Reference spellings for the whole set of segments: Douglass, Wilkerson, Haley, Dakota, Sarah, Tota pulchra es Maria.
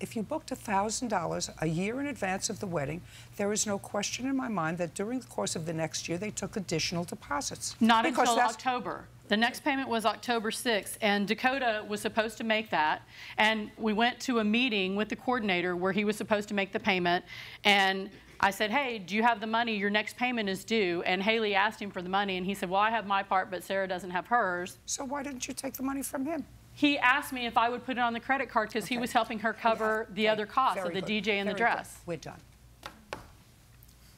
If you booked $1,000 a year in advance of the wedding, there is no question in my mind that during the course of the next year, they took additional deposits. Not until October. The next payment was October 6th, and Dakota was supposed to make that. And we went to a meeting with the coordinator where he was supposed to make the payment. And I said, hey, do you have the money? Your next payment is due. And Haley asked him for the money, and he said, well, I have my part, but Sarah doesn't have hers. So why didn't you take the money from him? He asked me if I would put it on the credit card because he was helping her cover the other costs of the DJ and the dress. Good. We're done.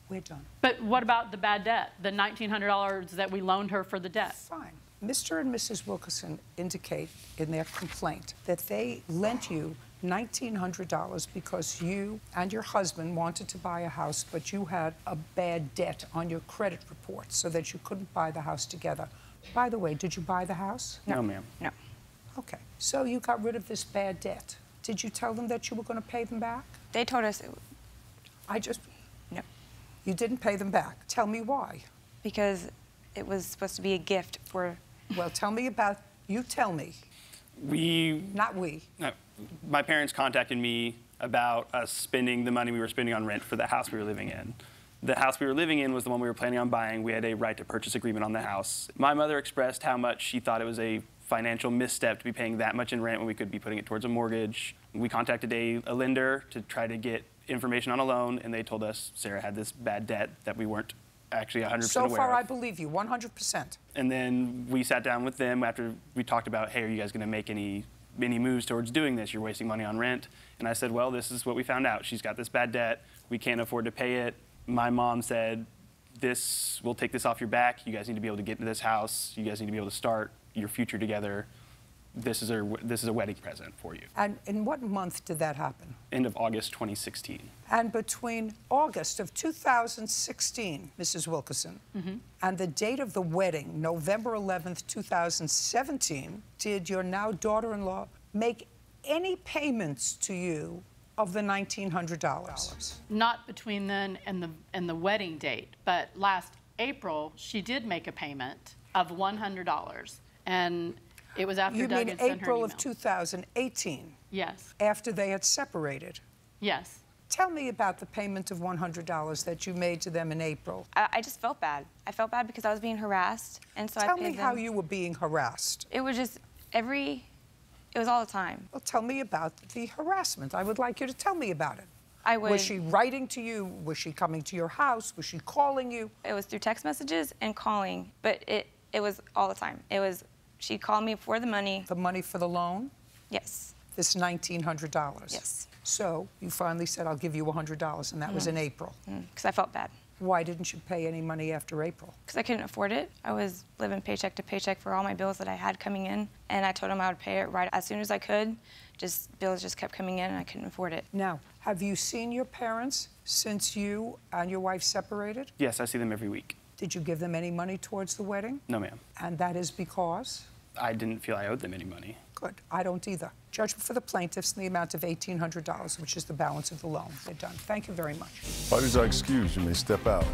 We're done. But what about the bad debt, the $1,900 that we loaned her for the debt? Fine. Mr. and Mrs. Wilkerson indicate in their complaint that they lent you $1,900 because you and your husband wanted to buy a house, but you had a bad debt on your credit report so that you couldn't buy the house together. By the way, did you buy the house? No, ma'am. No. Okay, so you got rid of this bad debt. Did you tell them that you were going to pay them back? They told us. No. You didn't pay them back. Tell me why. Because it was supposed to be a gift for... Well, tell me about... You tell me. We... Not we. No, my parents contacted me about us spending the money we were spending on rent for the house we were living in. The house we were living in was the one we were planning on buying. We had a right to purchase agreement on the house. My mother expressed how much she thought it was a financial misstep to be paying that much in rent when we could be putting it towards a mortgage. We contacted a lender to try to get information on a loan, and they told us Sarah had this bad debt that we weren't actually 100% aware of. So far, I believe you, 100%. And then we sat down with them after we talked about, hey, are you guys going to make any moves towards doing this? You're wasting money on rent. And I said, well, this is what we found out. She's got this bad debt. We can't afford to pay it. My mom said, this, we'll take this off your back. You guys need to be able to get into this house. You guys need to be able to start your future together. This is a wedding present for you. And in what month did that happen? End of August 2016. And between August of 2016, Mrs. Wilkerson, and the date of the wedding, November 11th, 2017, did your now daughter-in-law make any payments to you of the $1,900? Not between then and the wedding date, but last April, she did make a payment of $100. And it was after Doug had sent her an email. You mean April of 2018? Yes. After they had separated? Yes. Tell me about the payment of $100 that you made to them in April. I just felt bad. I felt bad because I was being harassed, and so I paid them. Tell me how you were being harassed. It was just it was all the time. Well, tell me about the harassment. I would like you to tell me about it. I would. Was she writing to you? Was she coming to your house? Was she calling you? It was through text messages and calling, but it was all the time. It was. She called me for the money. The money for the loan? Yes. This $1,900? Yes. So you finally said, I'll give you $100, and that was in April. Because I felt bad. Why didn't you pay any money after April? Because I couldn't afford it. I was living paycheck to paycheck for all my bills that I had coming in, and I told him I would pay it right as soon as I could. Just bills just kept coming in, and I couldn't afford it. Now, have you seen your parents since you and your wife separated? Yes, I see them every week. Did you give them any money towards the wedding? No, ma'am. And that is because? I didn't feel I owed them any money. Good. I don't either. Judgment for the plaintiffs in the amount of $1,800, which is the balance of the loan. They're done. Thank you very much. Parties are excused. You may step out.